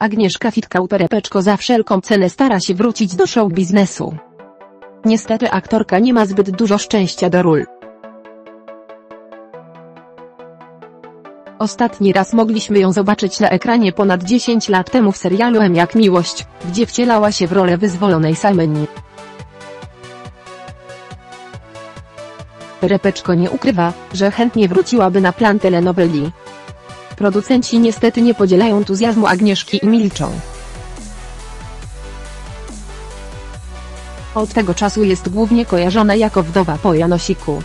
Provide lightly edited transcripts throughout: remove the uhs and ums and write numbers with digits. Agnieszka Fitkau-Perepeczko za wszelką cenę stara się wrócić do show biznesu. Niestety aktorka nie ma zbyt dużo szczęścia do ról. Ostatni raz mogliśmy ją zobaczyć na ekranie ponad 10 lat temu w serialu M jak miłość, gdzie wcielała się w rolę wyzwolonej samyni. Perepeczko nie ukrywa, że chętnie wróciłaby na plan telenoweli. Producenci niestety nie podzielają entuzjazmu Agnieszki i milczą. Od tego czasu jest głównie kojarzona jako wdowa po Janosiku.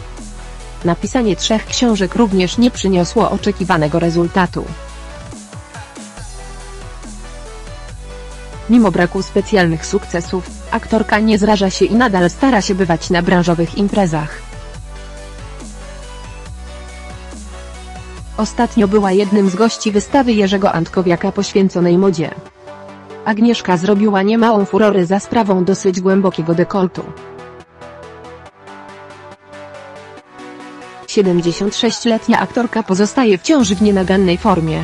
Napisanie 3 książek również nie przyniosło oczekiwanego rezultatu. Mimo braku specjalnych sukcesów, aktorka nie zraża się i nadal stara się bywać na branżowych imprezach. Ostatnio była jednym z gości wystawy Jerzego Antkowiaka poświęconej modzie. Agnieszka zrobiła niemałą furorę za sprawą dosyć głębokiego dekoltu. 76-letnia aktorka pozostaje wciąż w nienagannej formie.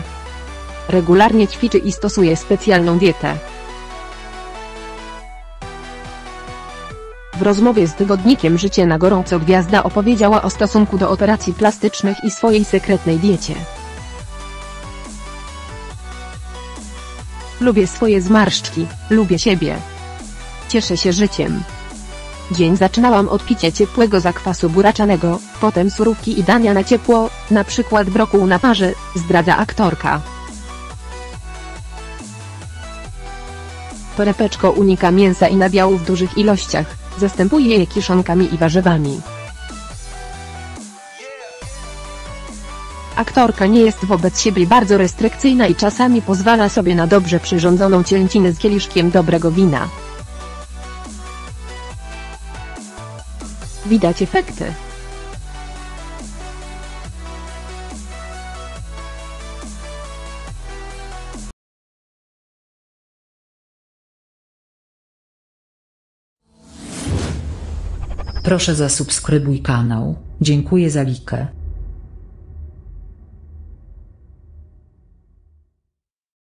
Regularnie ćwiczy i stosuje specjalną dietę. W rozmowie z tygodnikiem Życie na gorąco gwiazda opowiedziała o stosunku do operacji plastycznych i swojej sekretnej diecie. Lubię swoje zmarszczki, lubię siebie. Cieszę się życiem. Dzień zaczynałam od picia ciepłego zakwasu buraczanego, potem surówki i dania na ciepło, na przykład brokuł na parze, zdradza aktorka. Perepeczko unika mięsa i nabiału w dużych ilościach, zastępuje je kiszonkami i warzywami. Aktorka nie jest wobec siebie bardzo restrykcyjna i czasami pozwala sobie na dobrze przyrządzoną cielęcinę z kieliszkiem dobrego wina. Widać efekty. Proszę zasubskrybuj kanał, dziękuję za likę.